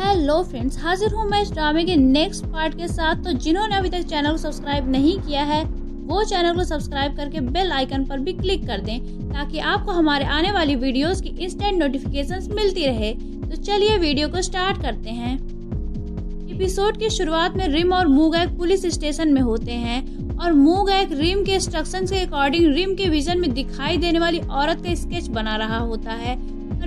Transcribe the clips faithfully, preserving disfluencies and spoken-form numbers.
Hello friends, हाजिर हूँ मैं इस ड्रामे के नेक्स्ट पार्ट के साथ। तो जिन्होंने अभी तक चैनल को सब्सक्राइब नहीं किया है वो चैनल को सब्सक्राइब करके बेल आइकन पर भी क्लिक कर दें ताकि आपको हमारे आने वाली वीडियोस की इंस्टेंट नोटिफिकेशंस मिलती रहे। तो चलिए वीडियो को स्टार्ट करते हैं। एपिसोड की शुरुआत में रिम और मुगैक पुलिस स्टेशन में होते हैं और मुगैक रिम के इंस्ट्रक्शंस के अकॉर्डिंग रिम के विजन में दिखाई देने वाली औरत का स्केच बना रहा होता है।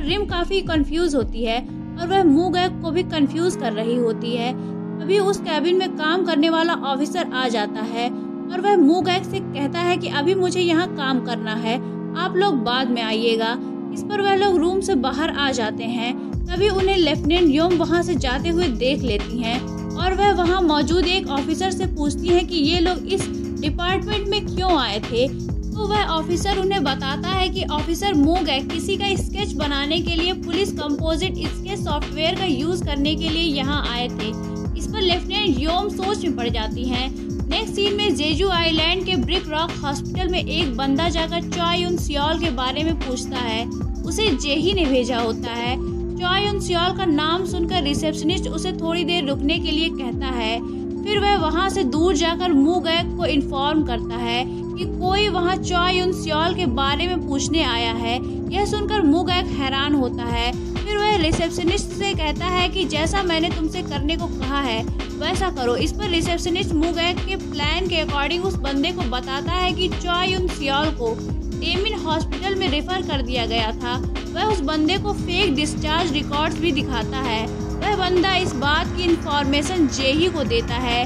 रिम काफी कंफ्यूज होती है और वह मुगैक को भी कंफ्यूज कर रही होती है। तभी उस कैबिन में काम करने वाला ऑफिसर आ जाता है और वह मुगैक से कहता है कि अभी मुझे यहाँ काम करना है, आप लोग बाद में आइएगा। इस पर वह लोग रूम से बाहर आ जाते हैं। तभी उन्हें लेफ्टिनेंट योम वहाँ से जाते हुए देख लेती हैं और वह वहाँ मौजूद एक ऑफिसर से पूछती हैं कि ये लोग इस डिपार्टमेंट में क्यों आए थे। तो वह ऑफिसर उन्हें बताता है कि ऑफिसर मुगैक किसी का स्केच बनाने के लिए पुलिस कंपोजिट स्केच सॉफ्टवेयर का यूज करने के लिए यहाँ आए थे। इस पर लेफ्टिनेंट योम सोच में पड़ जाती हैं। नेक्स्ट सीन में जेजू आइलैंड के ब्रिक रॉक हॉस्पिटल में एक बंदा जाकर चॉय उन सियोल के बारे में पूछता है, उसे जेही ने भेजा होता है। चॉय उन सियोल का नाम सुनकर रिसेप्शनिस्ट उसे थोड़ी देर रुकने के लिए कहता है। फिर वह वहाँ से दूर जाकर मुगैक को इन्फॉर्म करता है कि कोई वहाँ चॉय उन सियोल के बारे में पूछने आया है। यह सुनकर मुगैक हैरान होता है। फिर वह रिसेप्शनिस्ट से कहता है कि जैसा मैंने तुमसे करने को कहा है वैसा करो। इस पर रिसेप्शनिस्ट मुगैक के प्लान के अकॉर्डिंग उस बंदे को बताता है कि चॉय उन सियोल को डेमिन हॉस्पिटल में रेफर कर दिया गया था। वह उस बंदे को फेक डिस्चार्ज रिकॉर्ड्स भी दिखाता है। वह बंदा इस बात की इंफॉर्मेशन जेही को देता है।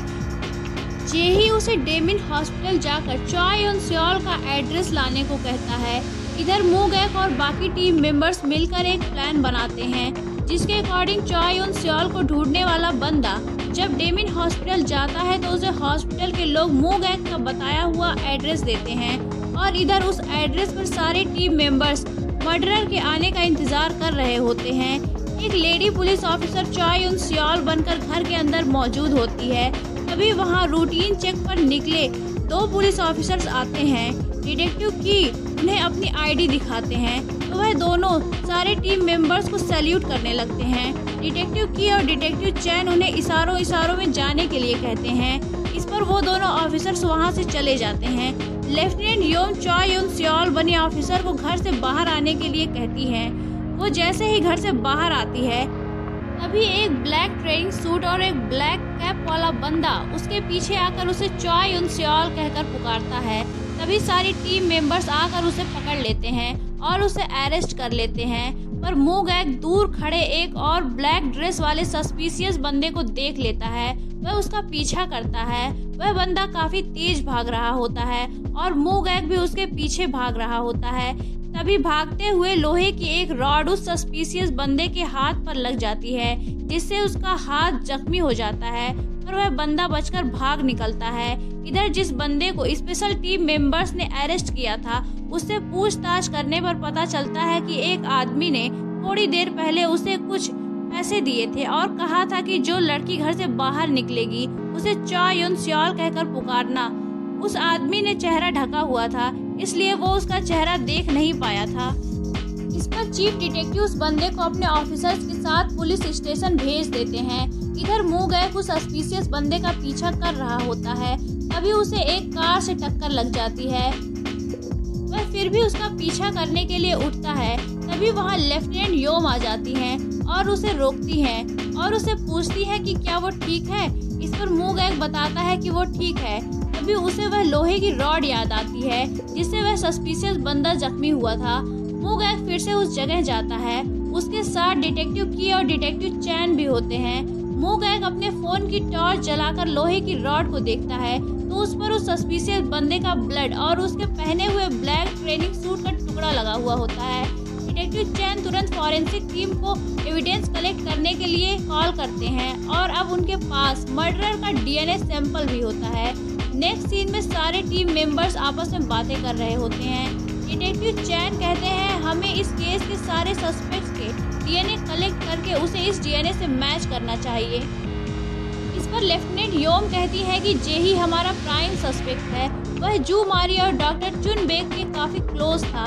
जेही उसे डेमिन हॉस्पिटल जाकर चॉय उन सियोल का एड्रेस लाने को कहता है। इधर मुगैक और बाकी टीम मेंबर्स मिलकर एक प्लान बनाते हैं जिसके अकॉर्डिंग चॉय उन सियोल को ढूंढने वाला बंदा जब डेमिन हॉस्पिटल जाता है तो उसे हॉस्पिटल के लोग मुगैक का बताया हुआ एड्रेस देते हैं और इधर उस एड्रेस पर सारे टीम मेंबर्स मर्डरर के आने का इंतजार कर रहे होते हैं। एक लेडी पुलिस ऑफिसर चॉय उन सियोल बनकर घर के अंदर मौजूद होती है। तभी वहाँ रूटीन चेक पर निकले दो पुलिस ऑफिसर्स आते हैं। डिटेक्टिव की उन्हें अपनी आईडी दिखाते हैं तो वह दोनों सारे टीम मेंबर्स को सैल्यूट करने लगते हैं। डिटेक्टिव की और डिटेक्टिव चैन उन्हें इशारों इशारों में जाने के लिए कहते हैं। इस पर वो दोनों ऑफिसर्स वहाँ से चले जाते हैं। लेफ्टिनेंट योम चॉय उन सियोल बने ऑफिसर को घर से बाहर आने के लिए कहती है। वो जैसे ही घर से बाहर आती है तभी एक ब्लैक ट्रेनिंग सूट और एक ब्लैक कैप वाला बंदा उसके पीछे आकर उसे चॉय उन सियोल कहकर पुकारता है। तभी सारी टीम मेंबर्स आकर उसे पकड़ लेते हैं और उसे अरेस्ट कर लेते हैं। पर मुगैक दूर खड़े एक और ब्लैक ड्रेस वाले सस्पिशियस बंदे को देख लेता है। वह उसका पीछा करता है। वह बंदा काफी तेज भाग रहा होता है और मुगैक भी उसके पीछे भाग रहा होता है। तभी भागते हुए लोहे की एक रॉड उस सस्पिशियस बंदे के हाथ पर लग जाती है जिससे उसका हाथ जख्मी हो जाता है और वह बंदा बचकर भाग निकलता है। इधर जिस बंदे को स्पेशल टीम मेंबर्स ने अरेस्ट किया था उससे पूछताछ करने पर पता चलता है कि एक आदमी ने थोड़ी देर पहले उसे कुछ पैसे दिए थे और कहा था कि जो लड़की घर से बाहर निकलेगी उसे चॉय उन सियोल कहकर पुकारना। उस आदमी ने चेहरा ढका हुआ था इसलिए वो उसका चेहरा देख नहीं पाया था। इस पर चीफ डिटेक्टिव उस बंदे को अपने ऑफिसर्स के साथ पुलिस स्टेशन भेज देते हैं। इधर मुगैक उस सस्पिशियस बंदे का पीछा कर रहा होता है। तभी उसे एक कार से टक्कर लग जाती है। वह फिर भी उसका पीछा करने के लिए उठता है। तभी वहाँ लेफ्टिनेंट योम आ जाती है और उसे रोकती है और उसे पूछती है कि क्या वो ठीक है। इस पर मुगैक बताता है कि वो ठीक है। तभी उसे वह लोहे की रॉड याद आती है जिससे वह सस्पिशियस बंदा जख्मी हुआ था। मुगैक फिर से उस जगह जाता है। उसके साथ डिटेक्टिव की और डिटेक्टिव चैन भी होते हैं। मुगैक अपने फोन की टॉर्च जलाकर लोहे की रॉड को देखता है तो उस पर उस सस्पिशियस बंदे का ब्लड और उसके पहने हुए ब्लैक ट्रेनिंग सूट का टुकड़ा लगा हुआ होता है। डिटेक्टिव चैन तुरंत फॉरेंसिक टीम को एविडेंस कलेक्ट करने के लिए कॉल करते हैं और अब उनके पास मर्डरर का डीएनए सैंपल भी होता है। नेक्स्ट सीन में सारे टीम मेंबर्स आपस में बातें कर रहे होते हैं। डिटेक्टिव चैन कहते हैं हमें इस केस के सारे सस्पेक्ट्स के डीएनए कलेक्ट करके उसे इस डीएनए से मैच करना चाहिए। इस पर लेफ्टिनेंट योम कहती है कि जेही हमारा प्राइम सस्पेक्ट है। वह जू मारी और डॉक्टर चुन बेग के काफी क्लोज था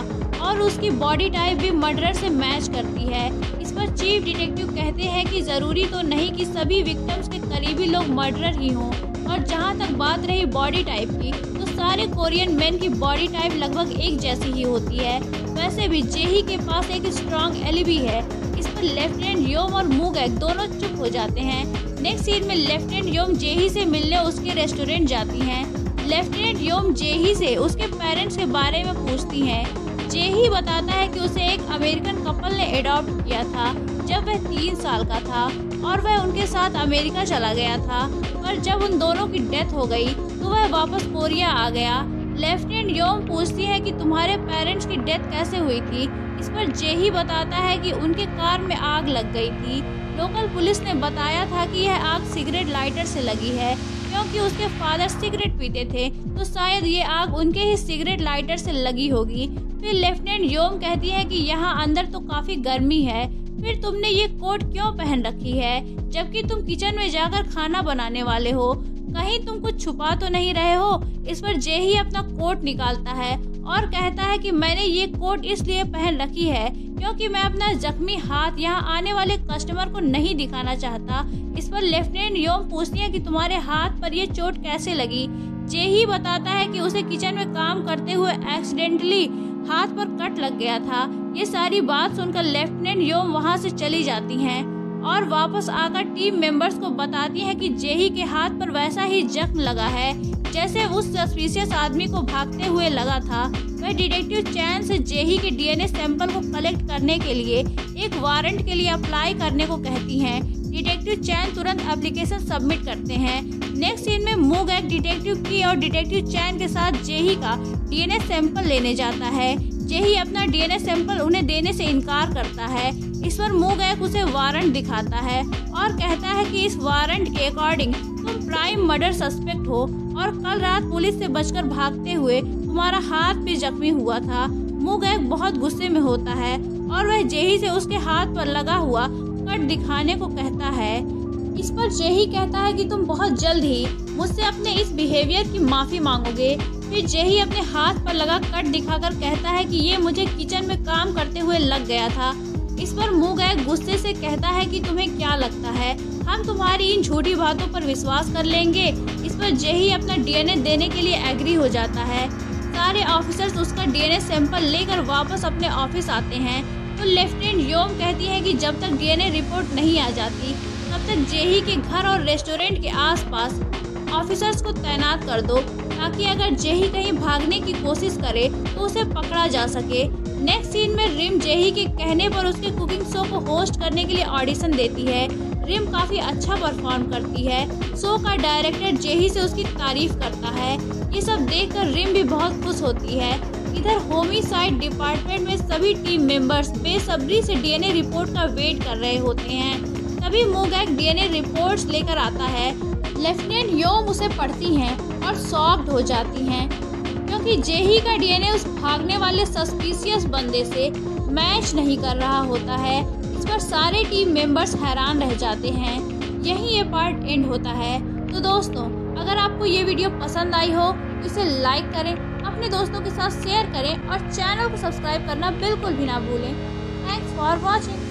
और उसकी बॉडी टाइप भी मर्डरर से मैच करती है। इस पर चीफ डिटेक्टिव कहते हैं कि जरूरी तो नहीं कि सभी विक्टिम्स के करीबी लोग मर्डरर ही हों। और जहां तक बात रही बॉडी टाइप की, तो सारे कोरियन मेन की बॉडी टाइप लगभग एक जैसी ही होती है। वैसे भी जेही के पास एक स्ट्रॉन्ग एलिबी है। इस पर लेफ्टिनेंट योम और मुगैक दोनों चुप हो जाते हैं। नेक्स्ट सीन में लेफ्टिनेंट योम जेही से मिलने उसके रेस्टोरेंट जाती हैं। लेफ्टिनेंट योम जेही से उसके पेरेंट्स के बारे में पूछती हैं। जेही बताता है कि उसे एक अमेरिकन कपल ने एडॉप्ट किया था जब वह तीन साल का था और वह उनके साथ अमेरिका चला गया था, पर जब उन दोनों की डेथ हो गई तो वह वापस कोरिया आ गया। लेफ्टिनेंट योम पूछती है कि तुम्हारे पेरेंट्स की डेथ कैसे हुई थी। इस पर जेही बताता है कि उनके कार में आग लग गई थी। लोकल पुलिस ने बताया था कि यह आग सिगरेट लाइटर से लगी है, क्योंकि उसके फादर सिगरेट पीते थे तो शायद ये आग उनके ही सिगरेट लाइटर से लगी होगी। फिर लेफ्टिनेंट योम कहती है कि यहाँ अंदर तो काफी गर्मी है, फिर तुमने ये कोट क्यों पहन रखी है जबकि तुम किचन में जाकर खाना बनाने वाले हो, कहीं तुम कुछ छुपा तो नहीं रहे हो। इस पर जेही अपना कोट निकालता है और कहता है कि मैंने ये कोट इसलिए पहन रखी है क्योंकि मैं अपना जख्मी हाथ यहाँ आने वाले कस्टमर को नहीं दिखाना चाहता। इस पर लेफ्टिनेंट योम पूछती है कि तुम्हारे हाथ पर ये चोट कैसे लगी। जेही बताता है कि उसे किचन में काम करते हुए एक्सीडेंटली हाथ पर कट लग गया था। ये सारी बात सुनकर लेफ्टिनेंट योम वहाँ से चली जाती हैं और वापस आकर टीम मेंबर्स को बताती हैं कि जेही के हाथ पर वैसा ही जख्म लगा है जैसे उस सस्पिशियस आदमी को भागते हुए लगा था। वह डिटेक्टिव चैन से जेही के डीएनए सैंपल को कलेक्ट करने के लिए एक वारंट के लिए अप्लाई करने को कहती हैं। डिटेक्टिव चैन तुरंत एप्लीकेशन सबमिट करते हैं। नेक्स्ट सीन में मुगैक डिटेक्टिव की और डिटेक्टिव चैन के साथ जेही का डीएनए सैंपल लेने जाता है। जेही अपना डीएनए सैंपल उन्हें देने से इनकार करता है। इस पर मुगैक उसे वारंट दिखाता है और कहता है कि इस वारंट के अकॉर्डिंग तुम प्राइम मर्डर सस्पेक्ट हो और कल रात पुलिस से बचकर भागते हुए तुम्हारा हाथ भी जख्मी हुआ था। मुगैक बहुत गुस्से में होता है और वह जेही से उसके हाथ पर लगा हुआ कट दिखाने को कहता है। इस पर जेही कहता है कि तुम बहुत जल्द ही मुझसे अपने इस बिहेवियर की माफ़ी मांगोगे। फिर जेही अपने हाथ पर लगा कट दिखाकर कहता है कि ये मुझे किचन में काम करते हुए लग गया था। इस पर मुगैक गुस्से से कहता है कि तुम्हें क्या लगता है हम तुम्हारी इन झूठी बातों पर विश्वास कर लेंगे। इस पर जेही अपना डीएनए देने के लिए एग्री हो जाता है। सारे ऑफिसर्स उसका डीएनए सैंपल लेकर वापस अपने ऑफिस आते हैं तो लेफ्टिनेंट योम कहती है कि जब तक डीएनए रिपोर्ट नहीं आ जाती तब तक जेही के घर और रेस्टोरेंट के आसपास ऑफिसर्स को तैनात कर दो, ताकि अगर जेही कहीं भागने की कोशिश करे तो उसे पकड़ा जा सके। नेक्स्ट सीन में रिम जेही के कहने पर उसके कुकिंग शो को होस्ट करने के लिए ऑडिशन देती है। रिम काफी अच्छा परफॉर्म करती है। शो का डायरेक्टर जेही से उसकी तारीफ करता है। ये सब देखकर रिम भी बहुत खुश होती है। इधर होमिसाइड डिपार्टमेंट में सभी टीम मेंबर्स बेसब्री से डीएनए रिपोर्ट का वेट कर रहे होते हैं। तभी मुगैक डीएनए रिपोर्ट्स लेकर आता है। लेफ्टिनेंट योम उसे पढ़ती हैं और शॉक्ड हो जाती हैं क्योंकि जेही का डीएनए उस भागने वाले सस्पिशियस बंदे से मैच नहीं कर रहा होता है। इस पर सारे टीम मेंबर्स हैरान रह जाते हैं। यही ये पार्ट एंड होता है। तो दोस्तों, अगर आपको ये वीडियो पसंद आई हो तो इसे लाइक करें, अपने दोस्तों के साथ शेयर करें और चैनल को सब्सक्राइब करना बिल्कुल भी ना भूलें। Thanks for watching.